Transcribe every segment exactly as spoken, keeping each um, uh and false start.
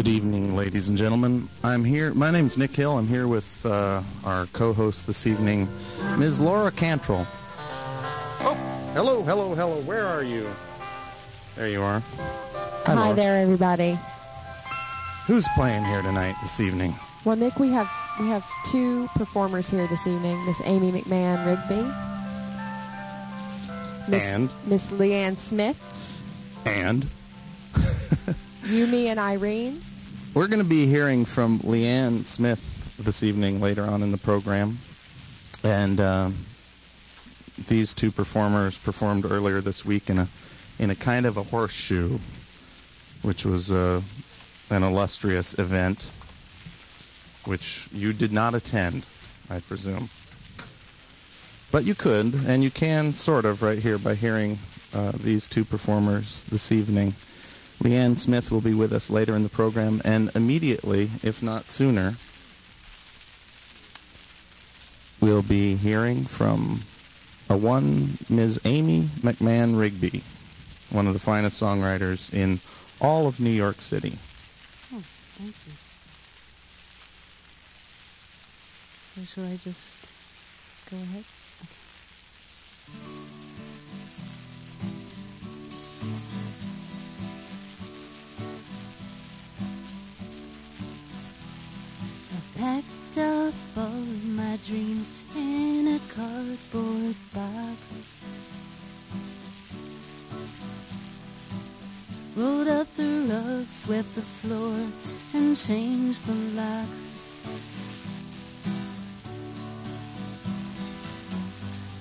Good evening, ladies and gentlemen. I'm here. My name's Nick Hill. I'm here with uh, our co-host this evening, Miz Laura Cantrell. Oh, hello, hello, hello. Where are you? There you are. Hi, Hi there, everybody. Who's playing here tonight this evening? Well, Nick, we have we have two performers here this evening. Miss Amy McMahon Rigby, Miss, and Miss Leanne Smith, and. You, me, and Irene. We're going to be hearing from Leanne Smith this evening later on in the program. And uh, these two performers performed earlier this week in a in a kind of a horseshoe, which was uh, an illustrious event, which you did not attend, I presume. But you could, and you can sort of right here by hearing uh, these two performers this evening. Leanne Smith will be with us later in the program, and immediately, if not sooner, we'll be hearing from a one Miz Amy McMahon Rigby, one of the finest songwriters in all of New York City. Oh, thank you. So shall I just go ahead? Okay. Packed up all of my dreams in a cardboard box. Rolled up the rug, swept the floor, and changed the locks.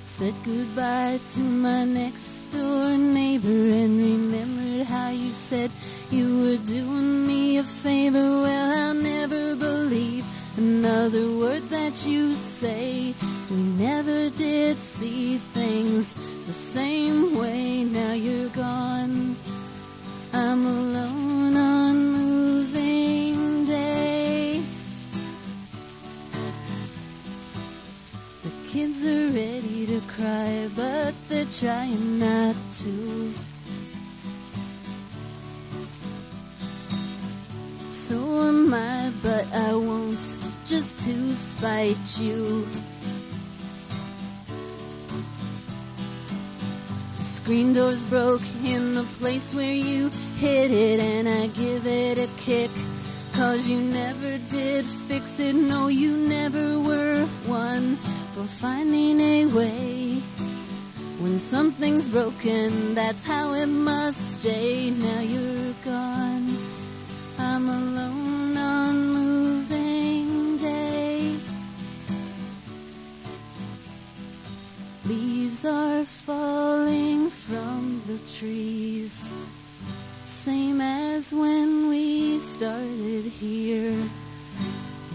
Said goodbye to my next door neighbor and remembered how you said you were doing me a favor. Well, I'll never believe another word that you say. We never did see things the same way. Now you're gone, I'm alone on moving day. The kids are ready to cry, but they're trying not to. So am I, but I won't, just to spite you. The screen door's broke in the place where you hid it, and I give it a kick, 'cause you never did fix it. No, you never were one for finding a way. When something's broken, that's how it must stay. Now you're gone, I'm alone on moving day. Leaves are falling from the trees, same as when we started here,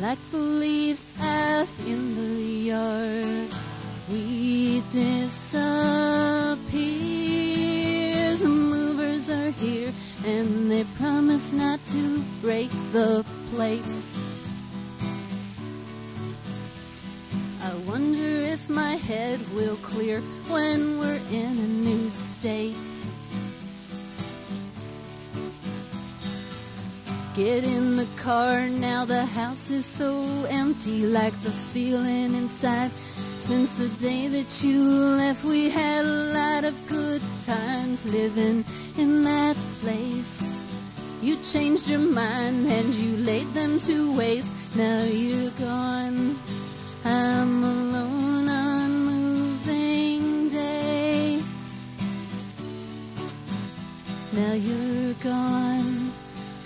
like the leaves out in the yard. We disappear. The movers are here, and they promise not to break the plates. I wonder if my head will clear when we're in a new state. Get in the car now, the house is so empty, like the feeling inside. Since the day that you left, we had a lot of good times living in that place. You changed your mind and you laid them to waste. Now you're gone, I'm alone on moving day. Now you're gone,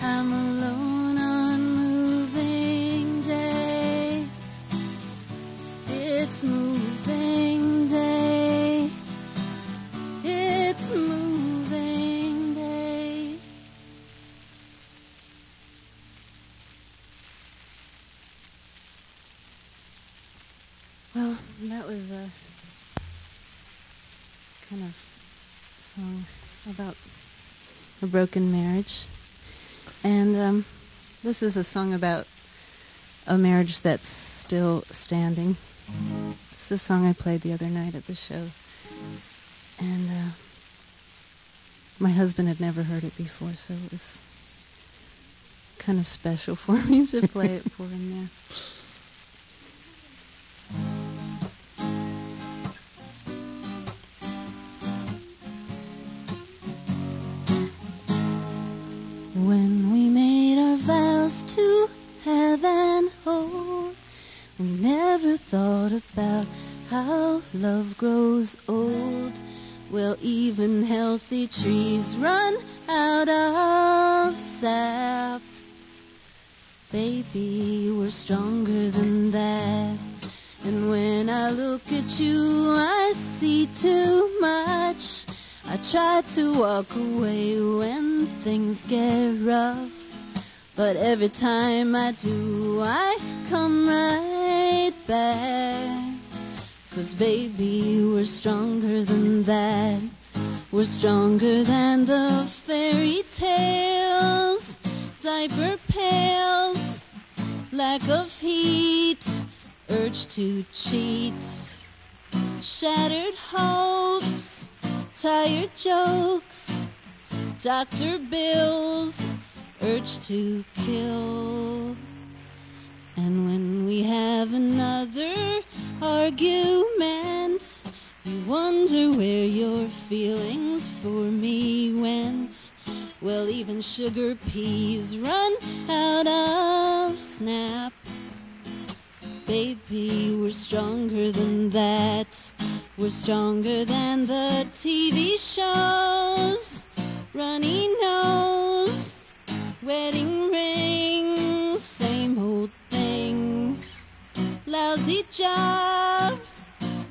I'm alone on moving day. It's moving day. It's moving day. Well, that was a kind of song about a broken marriage. And um, this is a song about a marriage that's still standing. It's the song I played the other night at the show. And uh, my husband had never heard it before, so it was kind of special for me to play it for him there. When we made our vows to heaven, oh, we never thought about how love grows old. Well, even healthy trees run out of sap. Baby, we're stronger than that. And when I look at you, I see too much. I try to walk away when things get rough, but every time I do, I come right back. 'Cause baby, we're stronger than that. We're stronger than the fairy tales, diaper pails, lack of heat, urge to cheat, shattered hopes, tired jokes, doctor bills, urge to kill. And when we have another argument, you wonder where your feelings for me went. Well, even sugar peas run out of snap. Baby, we're stronger than that. We're stronger than the T V shows, runny nose, wedding rings, same old thing, lousy job,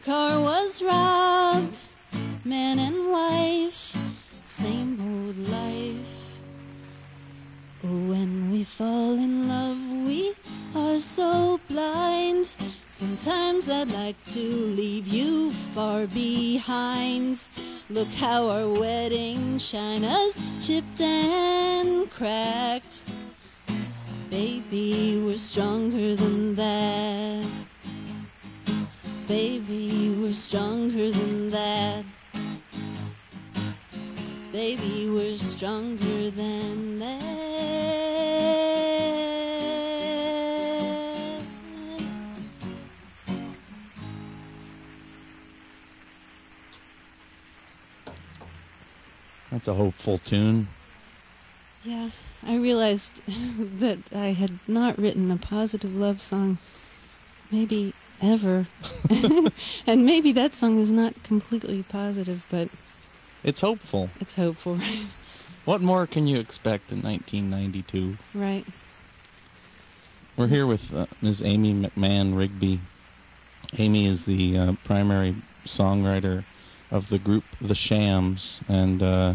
car was robbed, man and wife, same old life. When we fall in love, we are so blind. Sometimes I'd like to leave you far behind. Look how our wedding china's chipped and cracked. Baby, we're stronger than that. Baby, we're stronger than that. Baby, we're stronger than that. That's a hopeful tune. Yeah, I realized that I had not written a positive love song maybe ever. And maybe that song is not completely positive, but... It's hopeful. It's hopeful, right? What more can you expect in nineteen ninety-two? Right. We're here with uh, Miz Amy McMahon Rigby. Amy is the uh, primary songwriter of the group The Shams, and uh,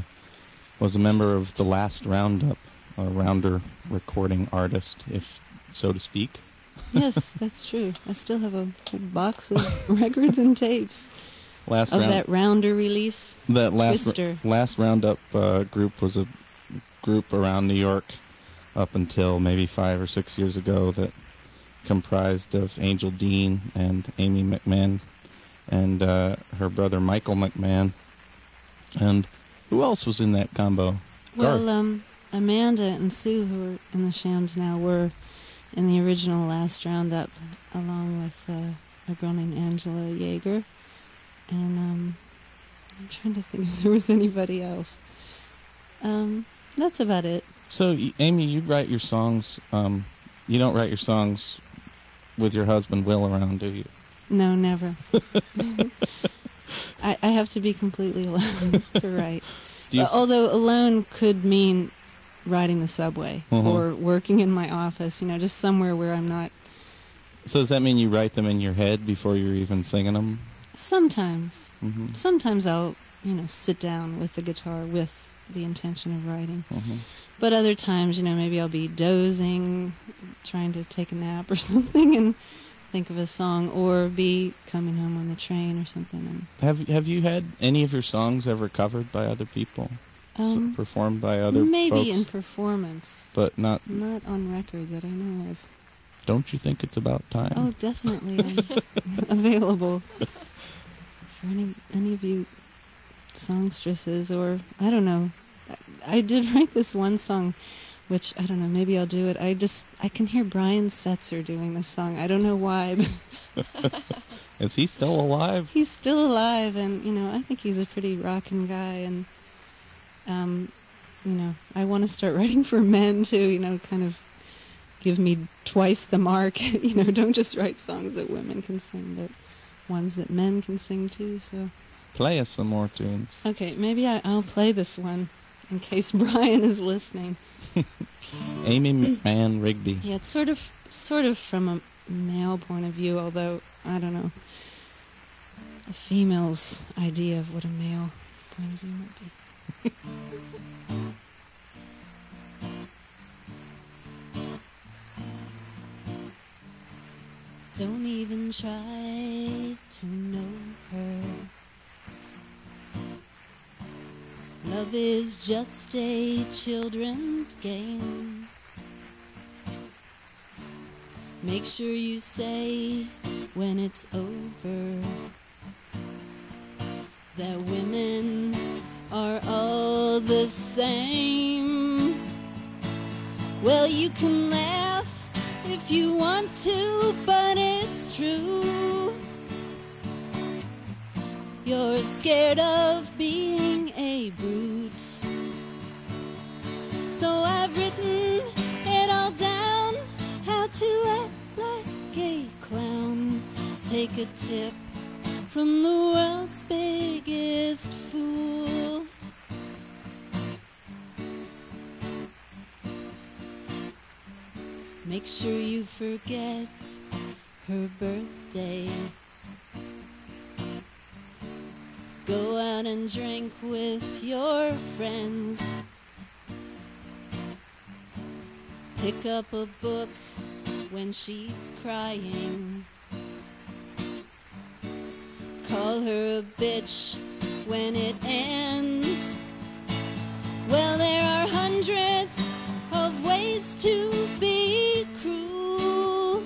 was a member of the Last Roundup, a rounder recording artist, if so to speak. Yes, that's true. I still have a whole box of records and tapes last of round, that rounder release. That last last Roundup uh, group was a group around New York up until maybe five or six years ago that comprised of Angel Dean and Amy McMahon and uh, her brother Michael McMahon. And who else was in that combo? Well, um, Amanda and Sue, who are in the Shams now, were in the original Last Roundup, along with uh, a girl named Angela Yeager. And um, I'm trying to think if there was anybody else. Um, that's about it. So, Amy, you write your songs. Um, you don't write your songs with your husband Will around, do you? No, never. I, I have to be completely alone to write. But, although alone could mean riding the subway uh-huh. or working in my office, you know, just somewhere where I'm not... So does that mean you write them in your head before you're even singing them? Sometimes. Mm-hmm. Sometimes I'll, you know, sit down with the guitar with the intention of writing. Uh-huh. But other times, you know, maybe I'll be dozing, trying to take a nap or something, and... think of a song, or be coming home on the train or something. And have have you had any of your songs ever covered by other people, um, so performed by other maybe folks? In performance, but not not on record that I know of. Don't you think it's about time? Oh, definitely. I'm available for any any of you songstresses, or I don't know. I, I did write this one song which, I don't know, maybe I'll do it. I just, I can hear Brian Setzer doing this song. I don't know why. But is he still alive? He's still alive, and, you know, I think he's a pretty rockin' guy, and, um, you know, I want to start writing for men, too, you know, kind of give me twice the mark, you know, don't just write songs that women can sing, but ones that men can sing, too, so... Play us some more tunes. Okay, maybe I, I'll play this one in case Brian is listening. Amy McMahon Rigby. Yeah, it's sort of, sort of from a male point of view, although, I don't know, a female's idea of what a male point of view might be. Don't even try to know her. Love is just a children's game. Make sure you say when it's over that women are all the same. Well, you can laugh if you want to, but it's true. You're scared of being a brute. So I've written it all down, how to act like a clown. Take a tip from the world's biggest fool. Make sure you forget her birthday. Go out and drink with your friends. Pick up a book when she's crying. Call her a bitch when it ends. Well, there are hundreds of ways to be cruel.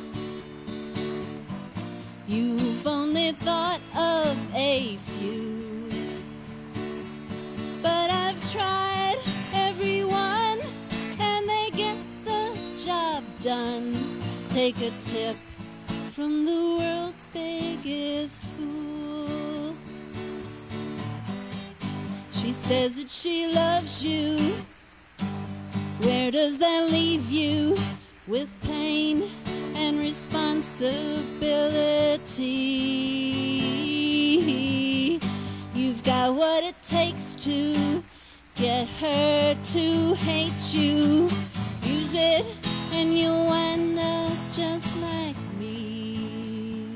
You've only thought of a few. But I've tried everyone, and they get the job done. Take a tip from the world's biggest fool. She says that she loves you. Where does that leave you? With pain and responsibility. You've got what it takes to get her to hate you. Use it and you'll wind up just like me.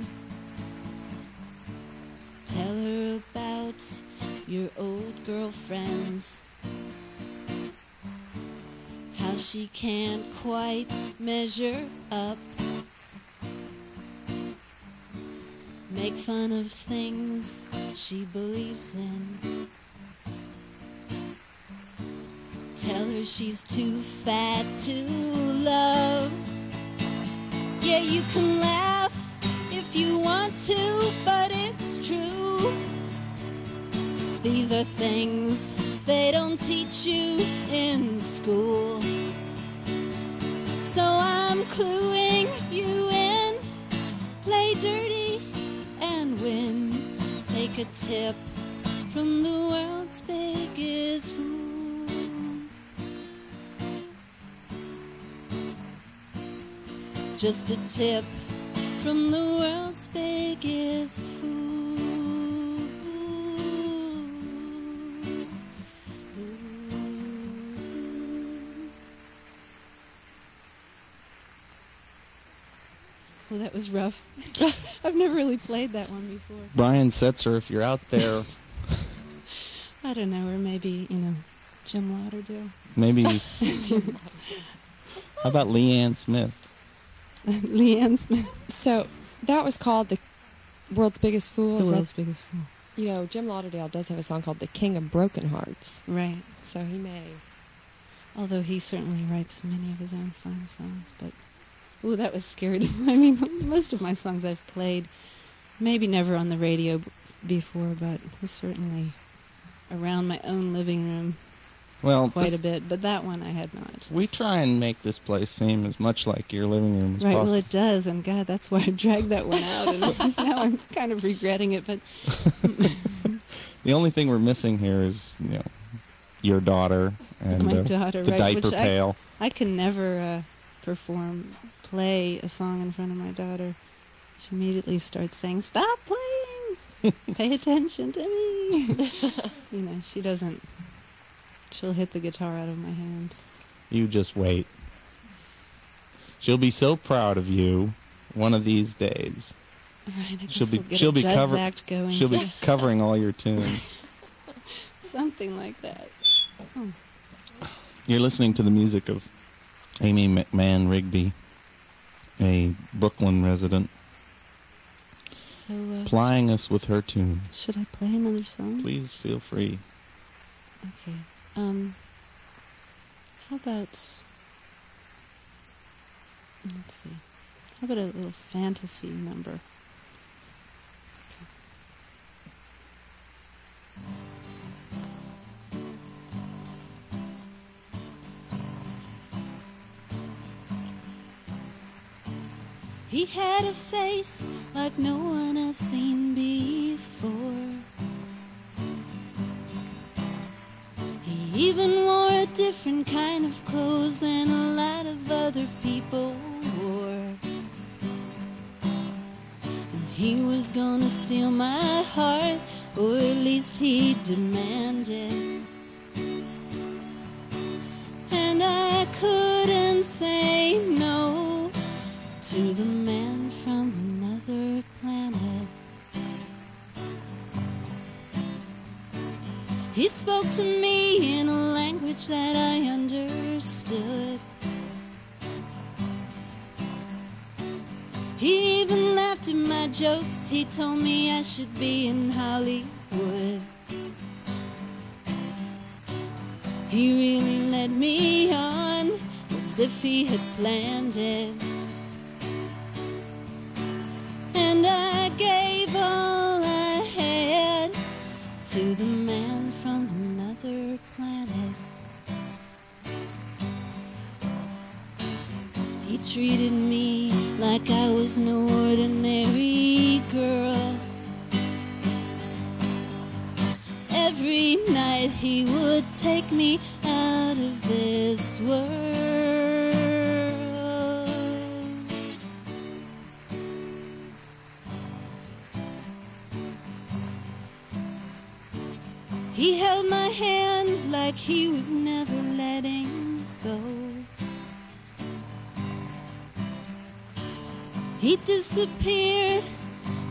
Tell her about your old girlfriends, how she can't quite measure up. Make fun of things she believes in. Tell her she's too fat to love. Yeah, you can laugh if you want to, but it's true. These are things they don't teach you in school. So I'm cluing you in. Play dirty and win. Take a tip from the world's biggest fool. Just a tip from the world's biggest fool. Well, that was rough. I've never really played that one before. Brian Setzer, if you're out there. I don't know, or maybe, you know, Jim Lauderdale. Maybe. Jim Lauderdale. How about Leanne Smith? Leanne Smith. So that was called The World's Biggest Fool. The World's Biggest Fool. You know, Jim Lauderdale does have a song called The King of Broken Hearts. Right. So he may. Although he certainly writes many of his own fun songs. But, ooh, that was scary. I mean, most of my songs I've played, maybe never on the radio b before, but certainly around my own living room. well, quite this, a bit, but that one I had not. We try and make this place seem as much like your living room as right, possible. Right, well it does, and God, that's why I dragged that one out, and now I'm kind of regretting it, but... The only thing we're missing here is, you know, your daughter and My uh, daughter, the right, diaper which pail. I, I can never uh, perform, play a song in front of my daughter. She immediately starts saying, "Stop playing! Pay attention to me!" You know, she doesn't... She'll hit the guitar out of my hands. You just wait. She'll be so proud of you one of these days. All right, I guess she'll be, we'll get she'll a be Judd's cover- Act going. She'll be covering all your tunes. Something like that. Oh. You're listening to the music of Amy McMahon Rigby, a Brooklyn resident, so, uh, plying us with her tune. Should I play another song? Please feel free. Okay. Um, how about... Let's see. How about a little fantasy number? He had a face like no one I've seen before. He even wore a different kind of clothes than a lot of other people wore. And he was gonna steal my heart, or at least he demanded. And I couldn't say no to the man from another planet. He spoke to me in a language that I understood. He even laughed at my jokes. He told me I should be in Hollywood. He really led me on, as if he had planned it. And I gave all I had to the man from another planet. He treated me like I was no ordinary girl. Every night he would take me out of this world. He held my hand like he was never letting go. He disappeared,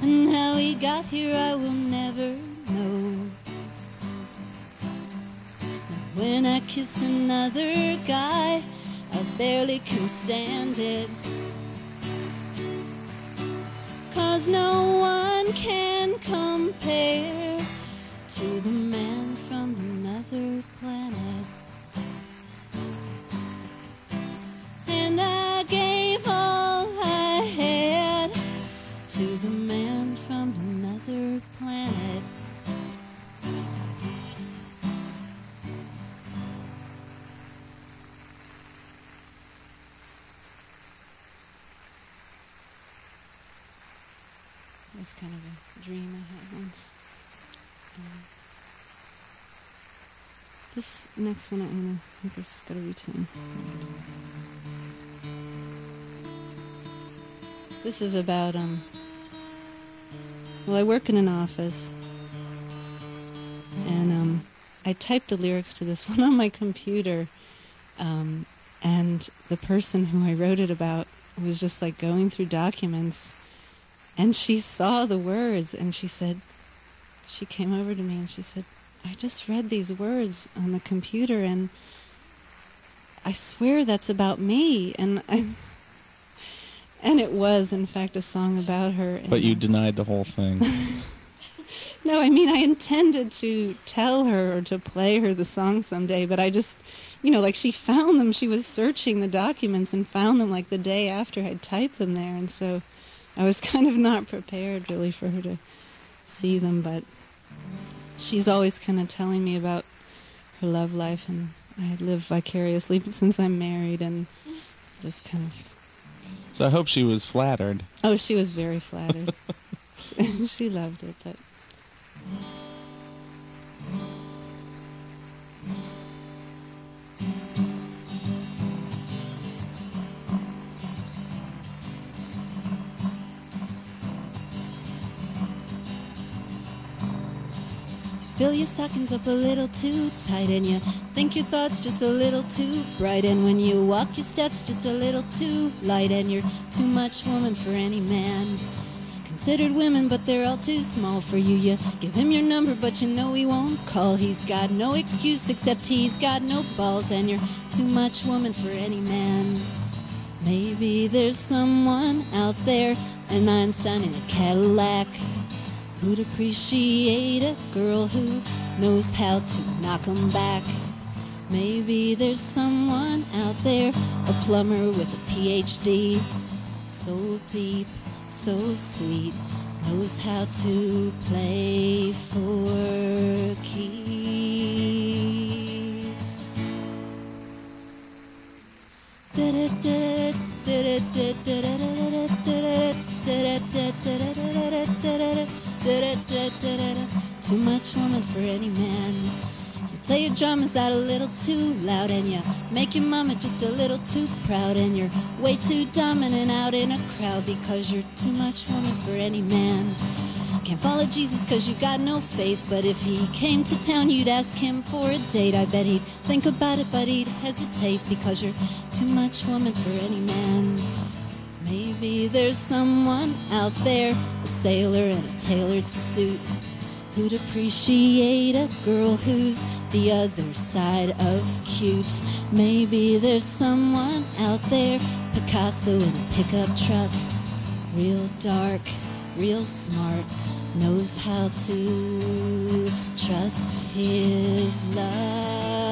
and how he got here I will never know. When I kiss another guy, I barely can stand it. 'Cause no one can compare to the man from another planet. And I gave all I had to the man from another planet. It was kind of a dream I had once. This next one, I'm gonna, this is gotta retune. This is about um. Well, I work in an office, and um, I typed the lyrics to this one on my computer, um, and the person who I wrote it about was just like going through documents, and she saw the words, and she said. She came over to me and she said, "I just read these words on the computer and I swear that's about me." And I, and it was, in fact, a song about her. But you I, denied the whole thing. No, I mean, I intended to tell her or to play her the song someday, but I just, you know, like she found them. She was searching the documents and found them like the day after I'd typed them there. And so I was kind of not prepared really for her to see them, but... She's always kind of telling me about her love life and I live vicariously since I'm married and just kind of... So I hope she was flattered. Oh, she was very flattered. She loved it, but... Fill your stockings up a little too tight, and you think your thoughts just a little too bright, and when you walk your steps just a little too light, and you're too much woman for any man. Considered women, but they're all too small for you. You give him your number, but you know he won't call. He's got no excuse except he's got no balls, and you're too much woman for any man. Maybe there's someone out there, an Einstein in a Cadillac, who'd appreciate a girl who knows how to knock 'em back. Maybe there's someone out there, a plumber with a P H D, so deep, so sweet, knows how to play for keeps. Too much woman for any man. You play your drums out a little too loud, and you make your mama just a little too proud, and you're way too dominant out in a crowd because you're too much woman for any man. Can't follow Jesus cause you got no faith, but if he came to town you'd ask him for a date. I bet he'd think about it but he'd hesitate because you're too much woman for any man. Maybe there's someone out there, a sailor in a tailored suit, who'd appreciate a girl who's the other side of cute. Maybe there's someone out there, Picasso in a pickup truck, real dark, real smart, knows how to trust his love.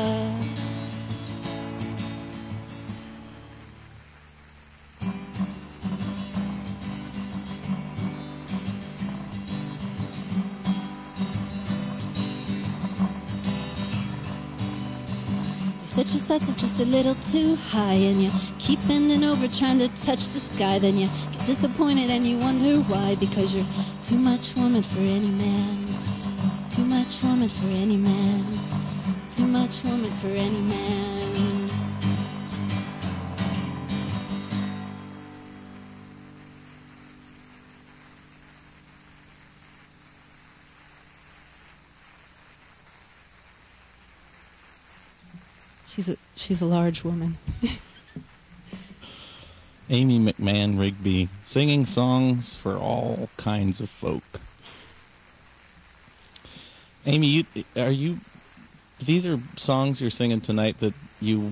Set your sights up just a little too high, and you keep bending over trying to touch the sky. Then you get disappointed and you wonder why, because you're too much woman for any man. Too much woman for any man. Too much woman for any man. She's a, she's a large woman. Amy McMahon Rigby, singing songs for all kinds of folk. Amy, you, are you... These are songs you're singing tonight that you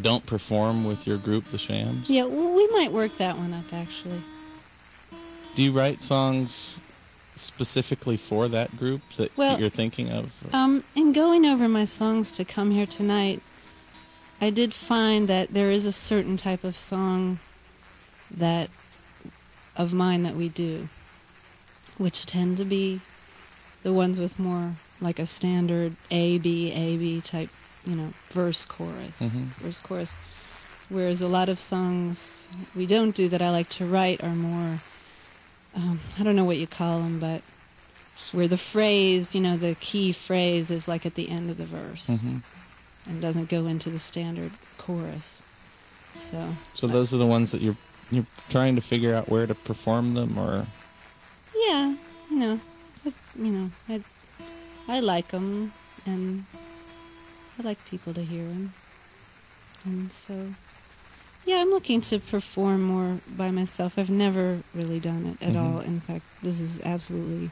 don't perform with your group, The Shams? Yeah, well, we might work that one up, actually. Do you write songs specifically for that group that well, you're thinking of? Um, in going over my songs to come here tonight, I did find that there is a certain type of song that of mine that we do, which tend to be the ones with more like a standard A B A B type, you know, verse chorus, mm-hmm. verse chorus. Whereas a lot of songs we don't do that I like to write are more, um, I don't know what you call them, but where the phrase, you know, the key phrase is like at the end of the verse. Mm-hmm. And doesn't go into the standard chorus. So So those are the ones that you're you're trying to figure out where to perform them, or? Yeah, you know, I, you know, I I like them, and I like people to hear them, and so yeah, I'm looking to perform more by myself. I've never really done it at mm-hmm. all. In fact, this is absolutely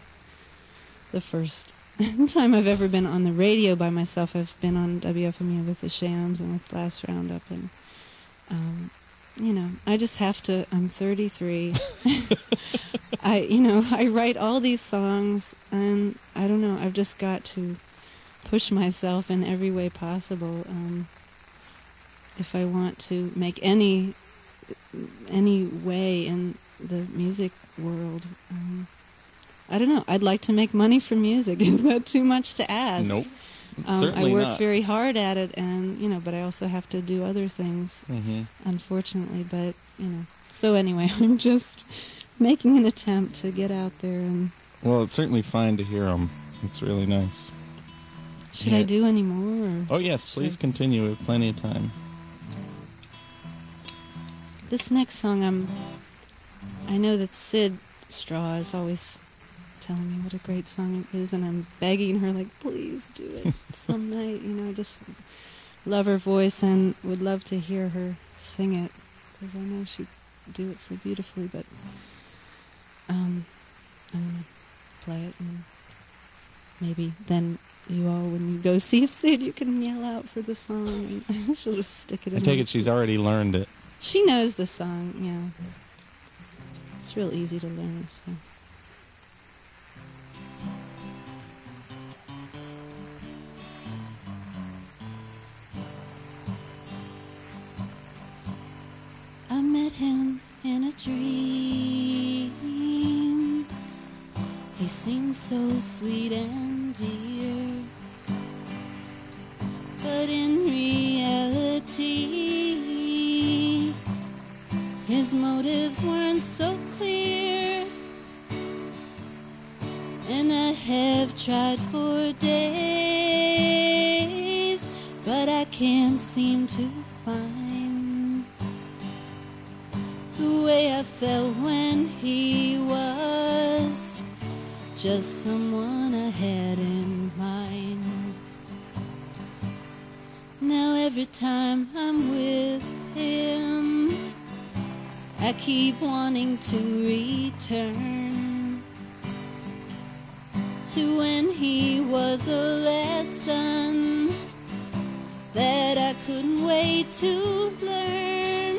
the first time I've ever been on the radio by myself. I've been on W F M U with The Shams and with Last Roundup, and um, you know, I just have to. I'm thirty-three. I, you know, I write all these songs, and I don't know. I've just got to push myself in every way possible um, if I want to make any any way in the music world. Um, I don't know. I'd like to make money for music. Is that too much to ask? Nope. Um, I work not. very hard at it, and you know, but I also have to do other things, mm-hmm. unfortunately. But you know, so anyway, I'm just making an attempt to get out there and. Well, it's certainly fine to hear them. It's really nice. Should yeah. I do any more? Or oh yes, please I... continue. We have plenty of time. This next song, I'm. I know that Syd Straw is always telling me what a great song it is, and I'm begging her, like, please do it some night. You know, I just love her voice and would love to hear her sing it, because I know she'd do it so beautifully. But um, I'm going to play it, and maybe then you all, when you go see Syd, you can yell out for the song, and she'll just stick it in. I take it she's already learned it. She knows the song, yeah. It's real easy to learn, so... I met him in a dream. He seemed so sweet and dear, but in reality, his motives weren't so clear. And I have tried for days, but I can't seem to find the way I felt when he was just someone I had in mind. Now every time I'm with him, I keep wanting to return to when he was a lesson that I couldn't wait to learn.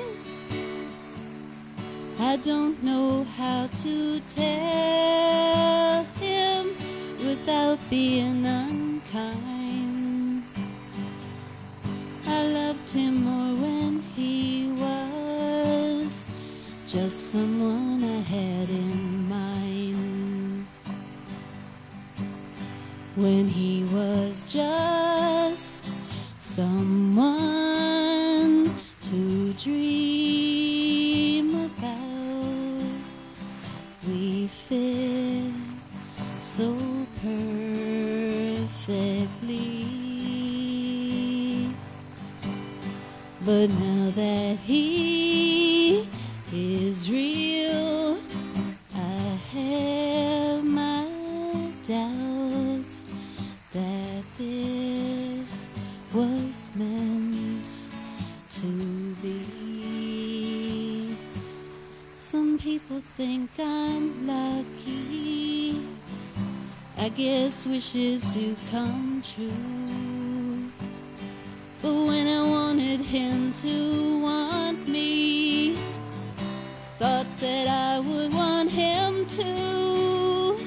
I don't know how to tell him without being unkind. I loved him more when he was just someone I had in mind. When he was just someone to dream. We fit so perfectly, but now that he is real, I have my doubts that this was meant to be. Some people think I'm lucky. I guess wishes do come true. But when I wanted him to want me, thought that I would want him too.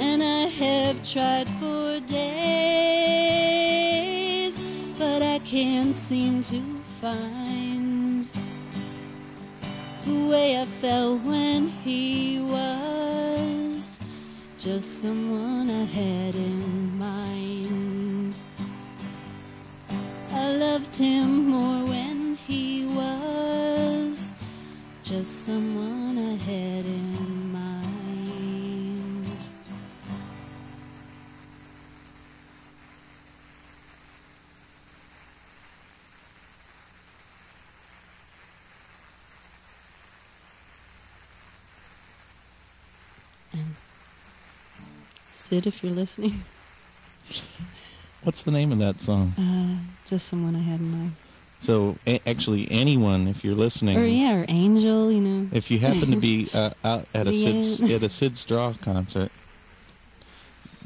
And I have tried for days, but I can't seem to find the way I felt when he was just someone I had in mind. I loved him more when he was just someone I had in mind. Syd, if you're listening. What's the name of that song? Uh, just someone I had in mind. So, a actually, anyone, if you're listening. Or, yeah, or Angel, you know. If you happen to be uh, out at a, Syd, at a Syd Straw concert,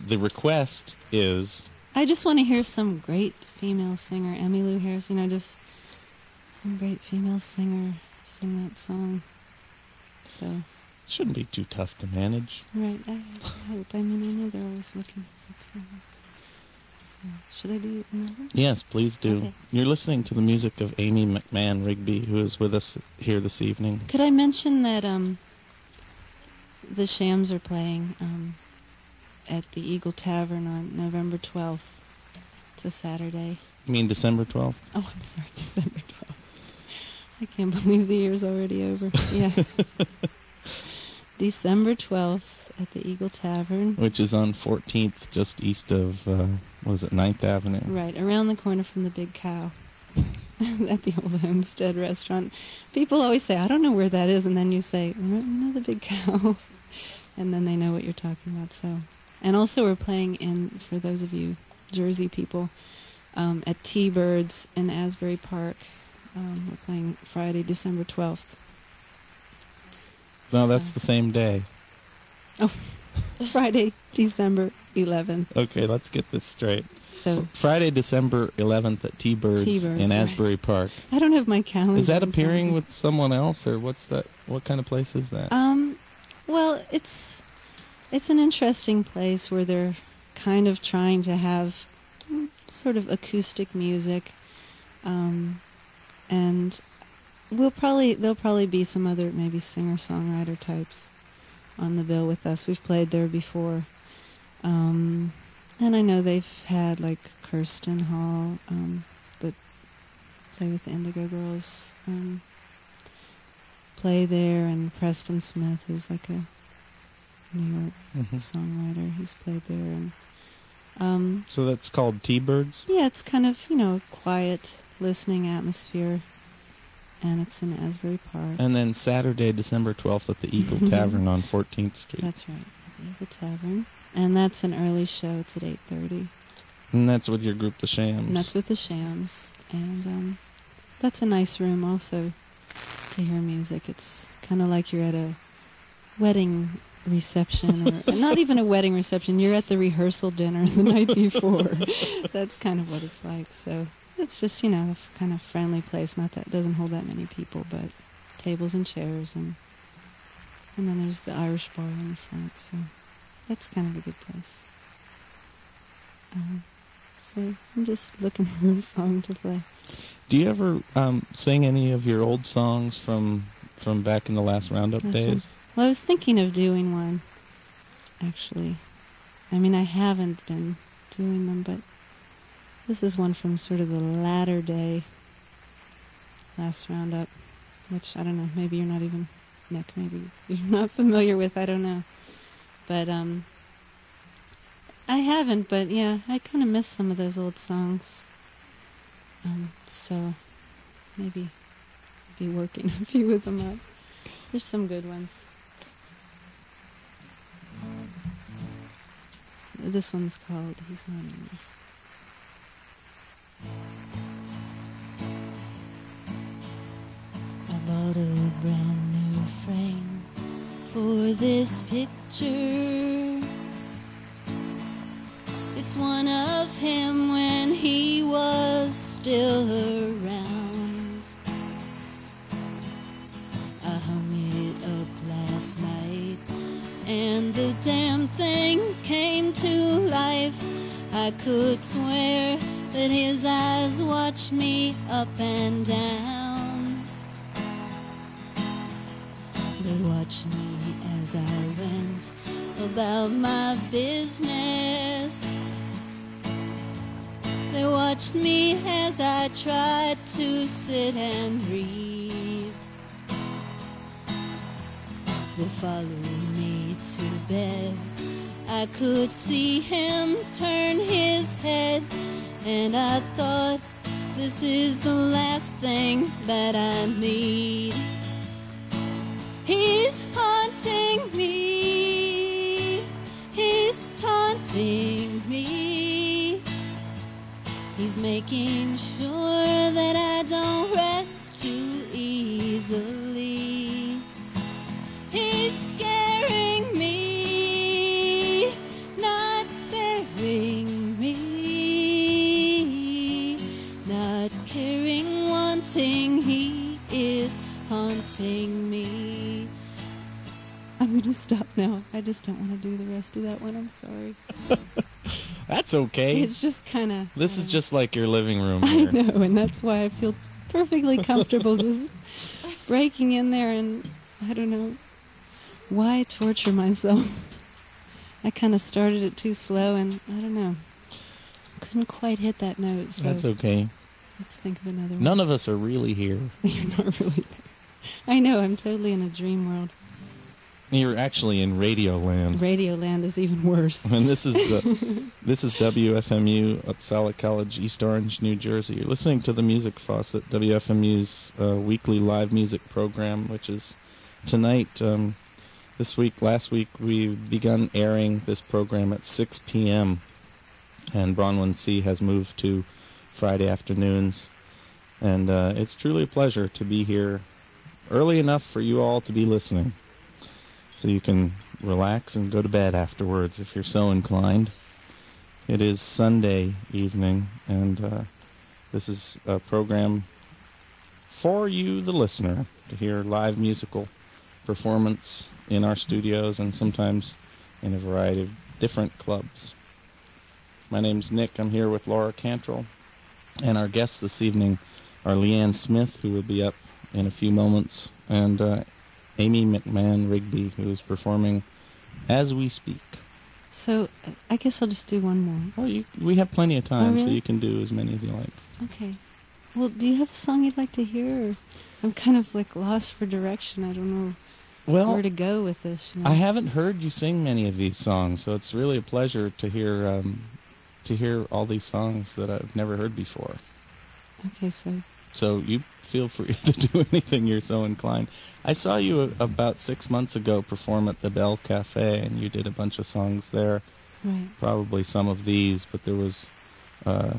the request is... I just want to hear some great female singer, Emmylou Harris, you know, just some great female singer sing that song. So... shouldn't be too tough to manage. Right, I, I hope. I mean, I know they're always looking for songs. So, should I do another? Yes, please do. Okay. You're listening to the music of Amy McMahon Rigby, who is with us here this evening. Could I mention that um, the Shams are playing um, at the Eagle Tavern on November twelfth. It's a Saturday. You mean December twelfth? Oh, I'm sorry, December twelfth. I can't believe the year's already over. Yeah. December twelfth at the Eagle Tavern. Which is on fourteenth, just east of, uh, what is it, ninth avenue? Right, around the corner from the Big Cow. At the old Homestead restaurant. People always say, I don't know where that is. And then you say, no, the Big Cow. And then they know what you're talking about. So, and also we're playing in, for those of you Jersey people, um, at T-Birds in Asbury Park. Um, we're playing Friday, December twelfth. No, so. That's the same day. Oh, Friday, December eleventh. Okay, let's get this straight. So Friday, December eleventh at T-Birds in Asbury right. Park. I don't have my calendar. Is that appearing with someone else, or what's that? What kind of place is that? Um, well, it's it's an interesting place where they're kind of trying to have sort of acoustic music, um, and we'll probably there'll probably be some other maybe singer-songwriter types on the bill with us. We've played there before. Um, And I know they've had, like, Kirsten Hall, um, that play with the Indigo Girls, um, play there, and Preston Smith, who's, like, a New York mm-hmm. songwriter. He's played there. And um, so that's called T-Birds? Yeah, it's kind of, you know, a quiet listening atmosphere, and it's in Asbury Park. And then Saturday, December twelfth at the Eagle Tavern on fourteenth street. That's right, the Eagle Tavern. And that's an early show. It's at eight thirty. And that's with your group, The Shams. And that's with The Shams. And um, that's a nice room also to hear music. It's kind of like you're at a wedding reception. or Not even a wedding reception. You're at the rehearsal dinner the night before. That's kind of what it's like. So it's just, you know, a kind of friendly place. Not that doesn't hold that many people, but tables and chairs. And, and then there's the Irish bar in the front, so... That's kind of a good place. Um, so I'm just looking for a song to play. Do you ever um, sing any of your old songs from from back in the Last Roundup Last days? One. Well, I was thinking of doing one, actually. I mean, I haven't been doing them, but this is one from sort of the latter day Last Roundup, which, I don't know, maybe you're not even, Nick, maybe you're not familiar with, I don't know. But um, I haven't, but yeah, I kind of miss some of those old songs. Um, so maybe be working a few of them up. There's some good ones. This one's called He's Not In Me. I bought a brand new frame for this picture. It's one of him when he was still around. I hung it up last night, and the damn thing came to life. I could swear that his eyes watched me up and down. They watched me as I went about my business. They watched me as I tried to sit and read. They followed me to bed. I could see him turn his head, and I thought, this is the last thing that I need. He's haunting me, he's taunting me, he's making sure that I don't rest too easily. He's scaring me, not fearing me, not caring, wanting, he is haunting me. I'm going to stop now. I just don't want to do the rest of that one. I'm sorry. That's okay. It's just kind of... This uh, is just like your living room here. I know, and that's why I feel perfectly comfortable just breaking in there and, I don't know, why torture myself? I kind of started it too slow, and I don't know, couldn't quite hit that note. So that's okay. Let's think of another one. None of us are really here. You're not really there. I know, I'm totally in a dream world. You're actually in Radio Land. Radio Land is even worse. And this is uh, this is W F M U, Uppsala College, East Orange, New Jersey. You're listening to The Music Faucet, W F M U's uh, weekly live music program, which is tonight, um, this week, last week, we've begun airing this program at six p m And Bronwyn C. has moved to Friday afternoons. And uh, it's truly a pleasure to be here early enough for you all to be listening, so you can relax and go to bed afterwards if you're so inclined. It is Sunday evening, and uh, this is a program for you, the listener, to hear live musical performance in our studios and sometimes in a variety of different clubs. My name's Nick. I'm here with Laura Cantrell, and our guests this evening are Leanne Smith, who will be up in a few moments, and uh, Amy McMahon Rigby, who is performing as we speak. So, I guess I'll just do one more. Well, you, we have plenty of time, oh, really? So you can do as many as you like. Okay. Well, do you have a song you'd like to hear? Or I'm kind of, like, lost for direction. I don't know well, where to go with this. You know? I haven't heard you sing many of these songs, so it's really a pleasure to hear um, to hear all these songs that I've never heard before. Okay, so... So, you feel free to do anything you're so inclined. I saw you a, about six months ago perform at the Bell Cafe, and you did a bunch of songs there. Right. Probably some of these, but there was, uh,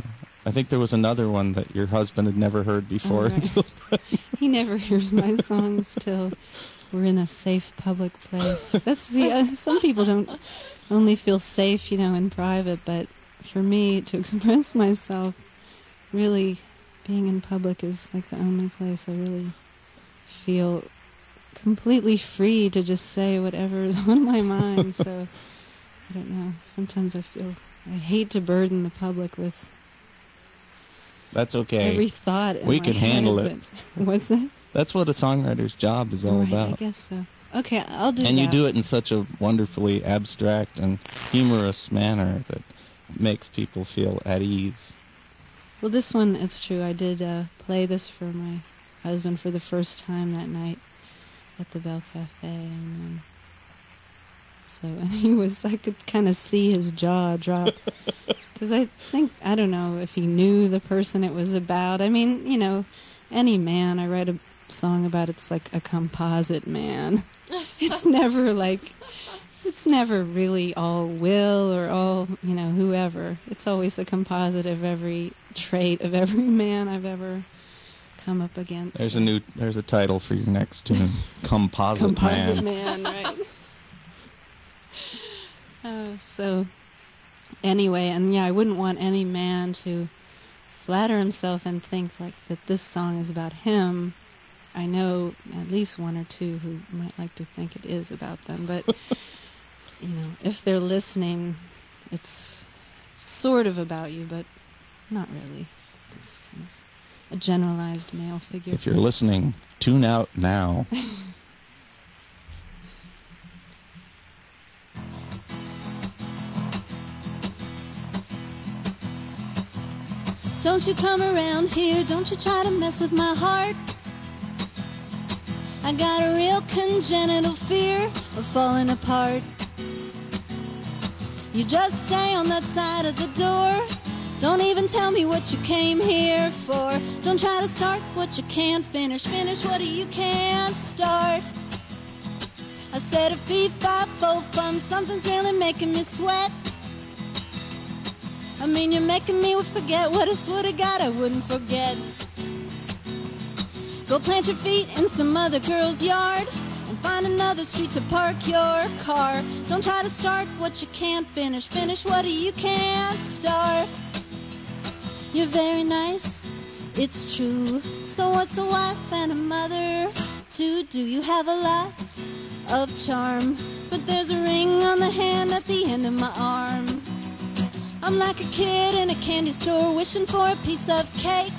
I think there was another one that your husband had never heard before. Oh, right. Until he never hears my songs till we're in a safe public place. That's the, uh, some people don't only feel safe, you know, in private, but for me to express myself, really being in public is like the only place I really feel completely free to just say whatever is on my mind. So I don't know, sometimes I feel I hate to burden the public with that's okay every thought in we my can head, handle it. What's that? That's what a songwriter's job is all right, about. I guess so. Okay, I'll do and that. And you do it in such a wonderfully abstract and humorous manner that makes people feel at ease. Well, this one, it's true, I did uh, play this for my husband for the first time that night at the Bell Cafe, and um, so and he was, I could kind of see his jaw drop, because I think, I don't know if he knew the person it was about. I mean, you know, any man I write a song about, it's like a composite man. It's never like, it's never really all Will or all, you know, whoever. It's always a composite of every trait of every man I've ever come up against. There's a new, there's a title for your next tune. Composite, Composite Man. Composite Man, right. uh, so, anyway, and yeah, I wouldn't want any man to flatter himself and think, like, that this song is about him. I know at least one or two who might like to think it is about them, but, you know, if they're listening, it's sort of about you, but not really. Just kind of a generalized male figure. If you're listening, tune out now. Don't you come around here, don't you try to mess with my heart. I got a real congenital fear of falling apart. You just stay on that side of the door. Don't even tell me what you came here for. Don't try to start what you can't finish. Finish what you can't start. I said a fee, fi, fo, fum. Something's really making me sweat. I mean, you're making me forget what I swear to God I wouldn't forget. Go plant your feet in some other girl's yard and find another street to park your car. Don't try to start what you can't finish. Finish what you can't start. You're very nice, it's true. So what's a wife and a mother to do? You have a lot of charm, but there's a ring on the hand at the end of my arm. I'm like a kid in a candy store wishing for a piece of cake.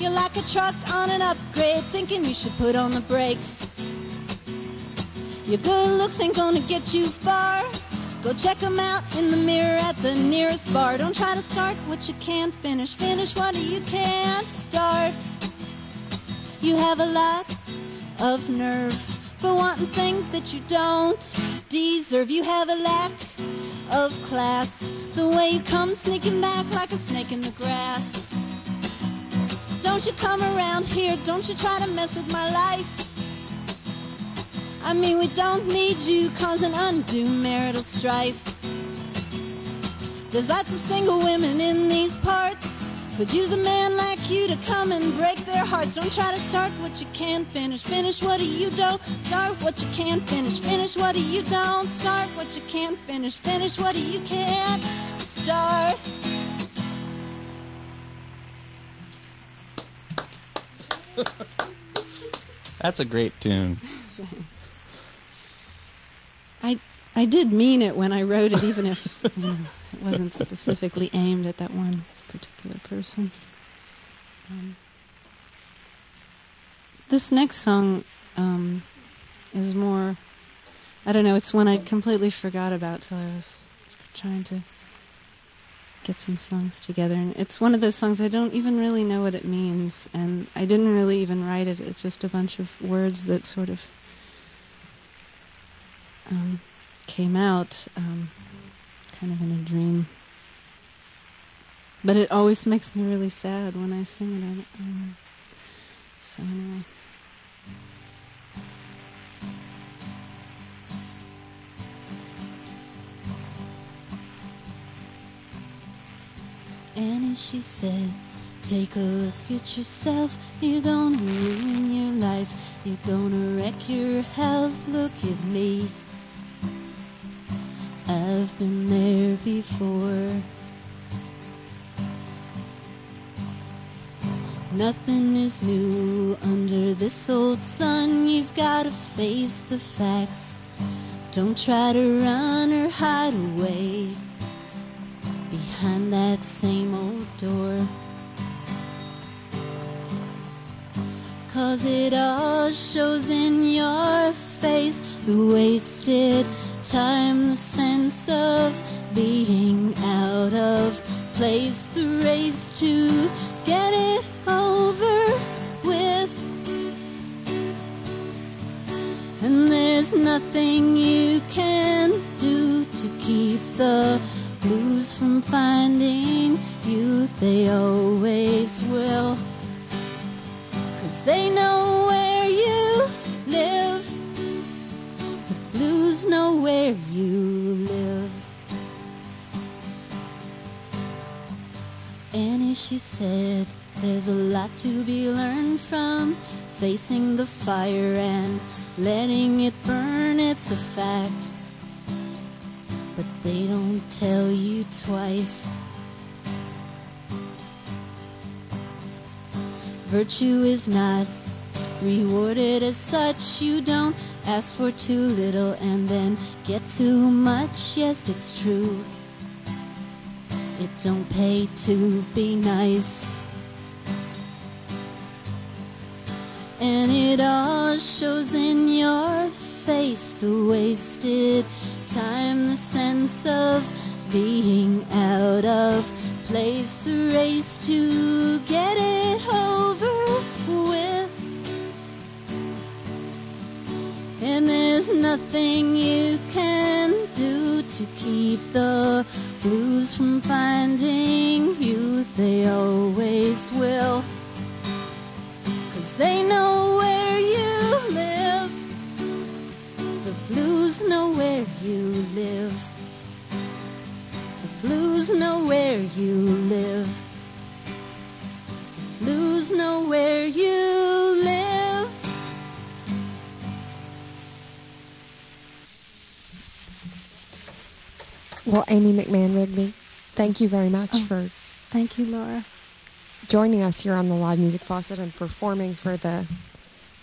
You're like a truck on an upgrade thinking you should put on the brakes. Your good looks ain't gonna get you far. Go check them out in the mirror at the nearest bar. Don't try to start what you can't finish. Finish what you can't start. You have a lot of nerve for wanting things that you don't deserve. You have a lack of class, the way you come sneaking back like a snake in the grass. Don't you come around here, don't you try to mess with my life. I mean, we don't need you causing undue marital strife. There's lots of single women in these parts. Could use a man like you to come and break their hearts. Don't try to start what you can't finish. Finish what you don't start. What you can't finish. Finish what you don't start. What you can't finish. Finish what you can't start. That's a great tune. Thanks. I I did mean it when I wrote it, even if you know, it wasn't specifically aimed at that one particular person. Um, this next song um, is more, I don't know, it's one I completely forgot about till I was trying to get some songs together, and it's one of those songs I don't even really know what it means, and I didn't really even write it. It's just a bunch of words that sort of um, came out um, kind of in a dream. But it always makes me really sad when I sing it. I don't know. So anyway. Annie, she said, take a look at yourself. You're gonna ruin your life. You're gonna wreck your health. Look at me. I've been there before. Nothing is new under this old sun. You've gotta face the facts. Don't try to run or hide away behind that same old door. 'Cause it all shows in your face. The wasted time, the sense of being out of place, the race to get it over with. And there's nothing you can do to keep the blues from finding you. They always will, 'cause they know where you live. The blues know where you live. Annie, she said, there's a lot to be learned from facing the fire and letting it burn. It's a fact, but they don't tell you twice. Virtue is not rewarded as such. You don't ask for too little and then get too much. Yes, it's true, it don't pay to be nice. And it all shows in your face. The wasted time, the sense of being out of place, the race to get it over with. And there's nothing you can do to keep the blues from finding you. They always will. They know where you live. The blues know where you live. The blues know where you live. The blues know where you live. Well, Amy McMahon Rigby, thank you very much oh, for... Thank you, Laura. Joining us here on the Live Music Faucet and performing for the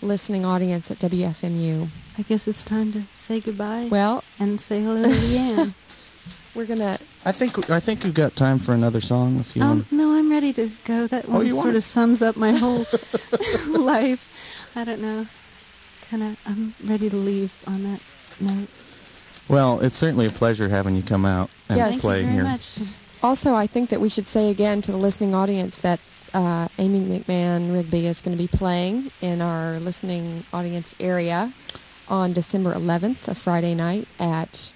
listening audience at W F M U. I guess it's time to say goodbye. Well, and say hello to Leanne. We're gonna. I think I think we've got time for another song. If you um, want. No, I'm ready to go. That one oh, sort want? of sums up my whole life. I don't know. Kind of. I'm ready to leave on that. No. Well, it's certainly a pleasure having you come out and yes, play thank you very here. Much. Also, I think that we should say again to the listening audience that uh, Amy McMahon Rigby is going to be playing in our listening audience area on December eleventh, a Friday night at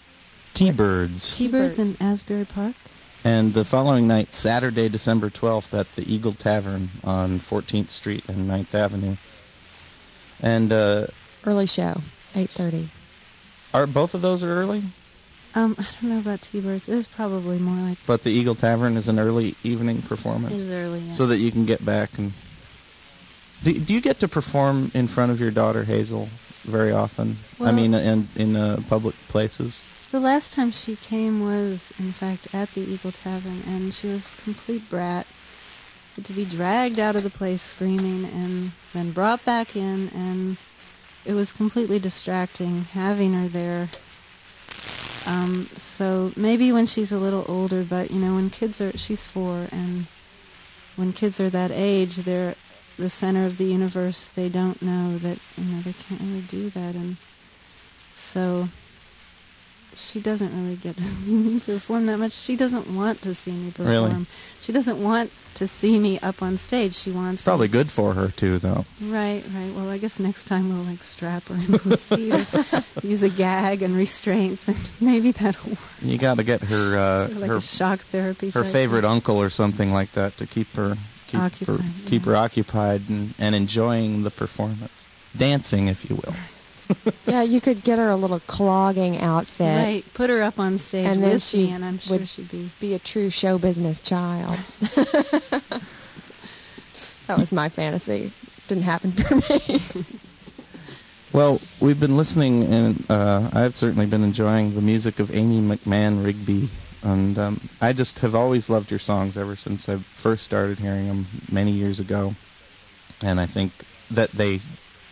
T-Birds. T-Birds in Asbury Park. And the following night, Saturday, December twelfth, at the Eagle Tavern on fourteenth Street and ninth Avenue. And uh, early show, eight thirty. Are both of those are early? Um, I don't know about T-Birds. It's probably more like... But the Eagle Tavern is an early evening performance. It is early, yeah. So that you can get back and... Do, do you get to perform in front of your daughter, Hazel, very often? Well, I mean, in, in uh, public places? The last time she came was, in fact, at the Eagle Tavern, and she was a complete brat. Had to be dragged out of the place screaming and then brought back in, and it was completely distracting having her there. Um, so maybe when she's a little older, but, you know, when kids are... She's four, and when kids are that age, they're the center of the universe. They don't know that, you know, they can't really do that, and so... She doesn't really get to see me perform that much. She doesn't want to see me perform. Really? She doesn't want to see me up on stage. She wants... Probably me. Good for her, too, though. Right, right. Well, I guess next time we'll, like, strap her into a seat or use a gag and restraints, and maybe that'll work. You got to get her... Uh, sort of like her, a shock therapy. Her favorite thing. Uncle or something like that to keep her, keep occupied, her, yeah. keep her occupied and, and enjoying the performance. Dancing, if you will. Yeah, you could get her a little clogging outfit. Right, put her up on stage and with then she me, and I'm sure she'd be... be a true show business child. That was my fantasy. Didn't happen for me. Well, we've been listening, and uh, I've certainly been enjoying the music of Amy McMahon Rigby, and um, I just have always loved your songs ever since I first started hearing them many years ago, and I think that they...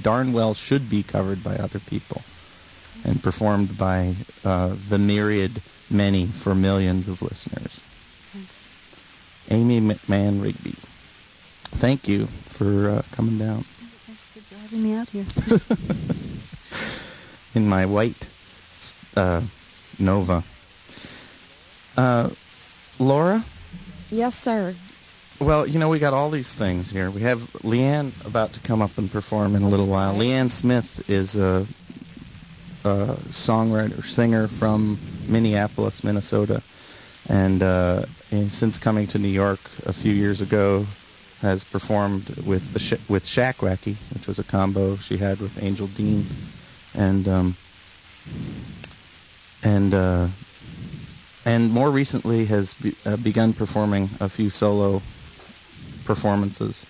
darn well should be covered by other people and performed by uh, the myriad many for millions of listeners. Thanks. Amy McMahon Rigby, thank you for uh, coming down. Thanks for driving me out here. In my white uh, Nova. Uh, Laura? Yes, sir. Well, you know, we got all these things here. We have Leanne about to come up and perform in a little while. Leanne Smith is a, a songwriter, singer from Minneapolis, Minnesota. And, uh, and since coming to New York a few years ago, has performed with the sh with Shaq Wacky, which was a combo she had with Angel Dean. And, um, and, uh, and more recently has be, uh, begun performing a few solo performances.